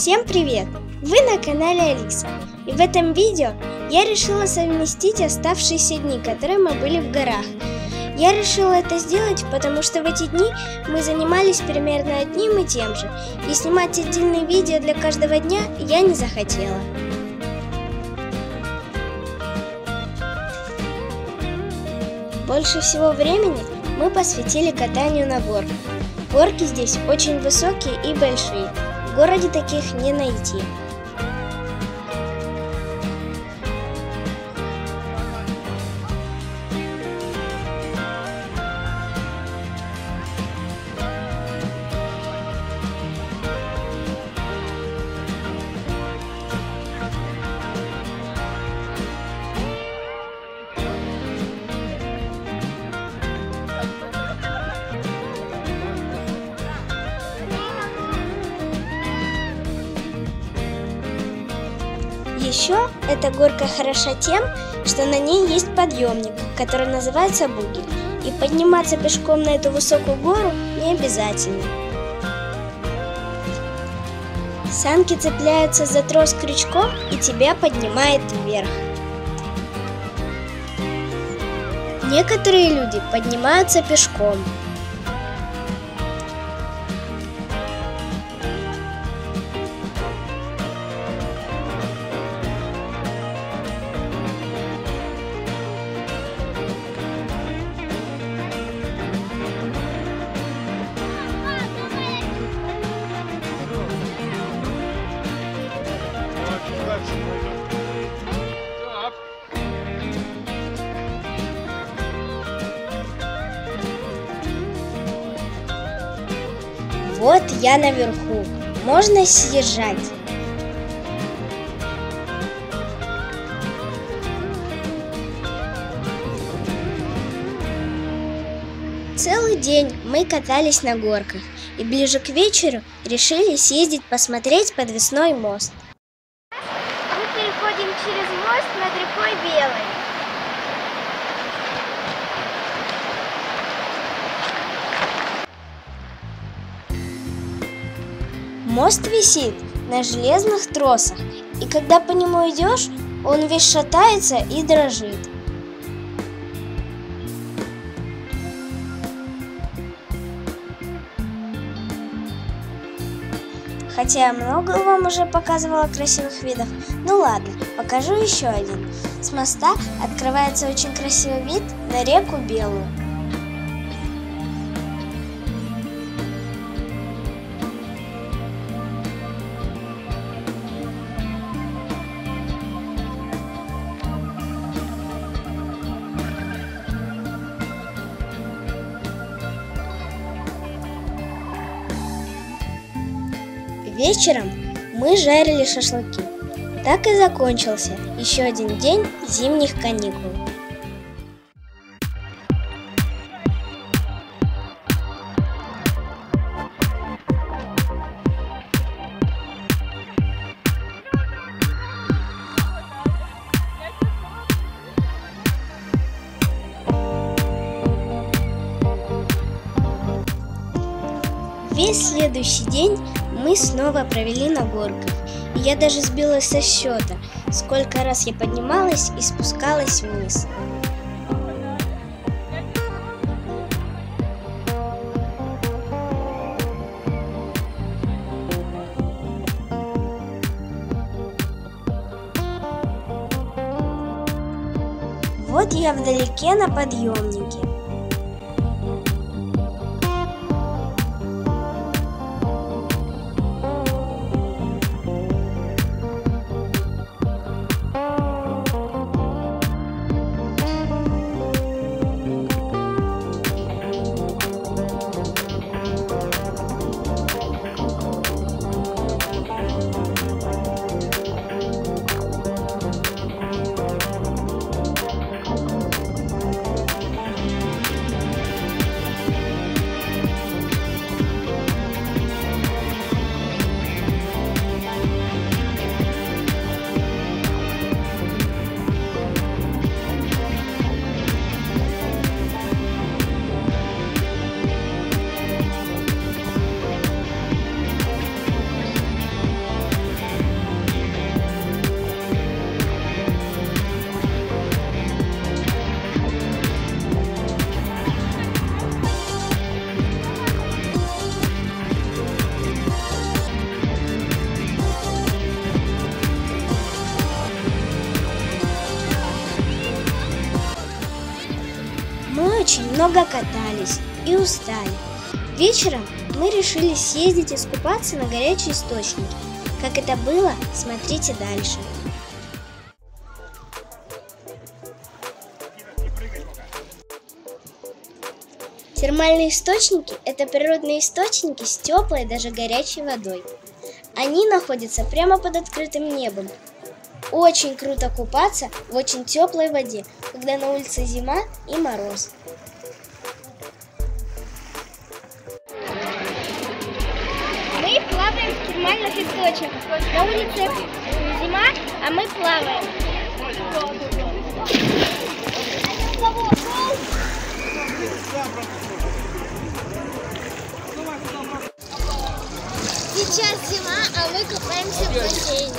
Всем привет! Вы на канале Алиса, и в этом видео я решила совместить оставшиеся дни, которые мы были в горах. Я решила это сделать, потому что в эти дни мы занимались примерно одним и тем же, и снимать отдельные видео для каждого дня я не захотела. Больше всего времени мы посвятили катанию на горках. Горки здесь очень высокие и большие. В городе таких не найти. Еще эта горка хороша тем, что на ней есть подъемник, который называется бугель, и подниматься пешком на эту высокую гору не обязательно. Санки цепляются за трос крючком и тебя поднимает вверх. Некоторые люди поднимаются пешком. Вот я наверху, можно съезжать. Целый день мы катались на горках и ближе к вечеру решили съездить посмотреть подвесной мост. Мы переходим через мост над рекой Белой. Мост висит на железных тросах, и когда по нему идешь, он весь шатается и дрожит. Хотя я много вам уже показывала красивых видов, ну ладно, покажу еще один. С моста открывается очень красивый вид на реку Белую. Вечером мы жарили шашлыки. Так и закончился еще один день зимних каникул. Весь следующий день мы снова провели на горках, и я даже сбилась со счета, сколько раз я поднималась и спускалась вниз. Вот я вдалеке на подъемнике. Мы очень много катались и устали. Вечером мы решили съездить искупаться на горячие источники. Как это было, смотрите дальше. Термальные источники – это природные источники с теплой, даже горячей водой. Они находятся прямо под открытым небом. Очень круто купаться в очень теплой воде, когда на улице зима и мороз. Мы плаваем в термальных источниках. На улице зима, а мы плаваем. Сейчас зима, а мы купаемся в бассейне.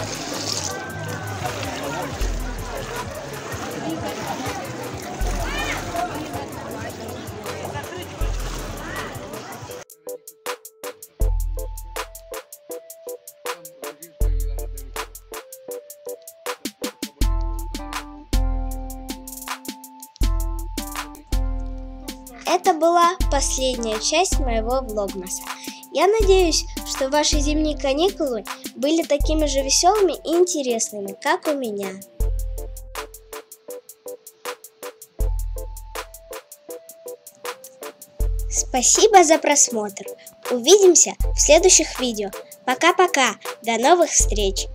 Это была последняя часть моего влогмаса. Я надеюсь, что ваши зимние каникулы были такими же веселыми и интересными, как у меня. Спасибо за просмотр. Увидимся в следующих видео. Пока-пока. До новых встреч.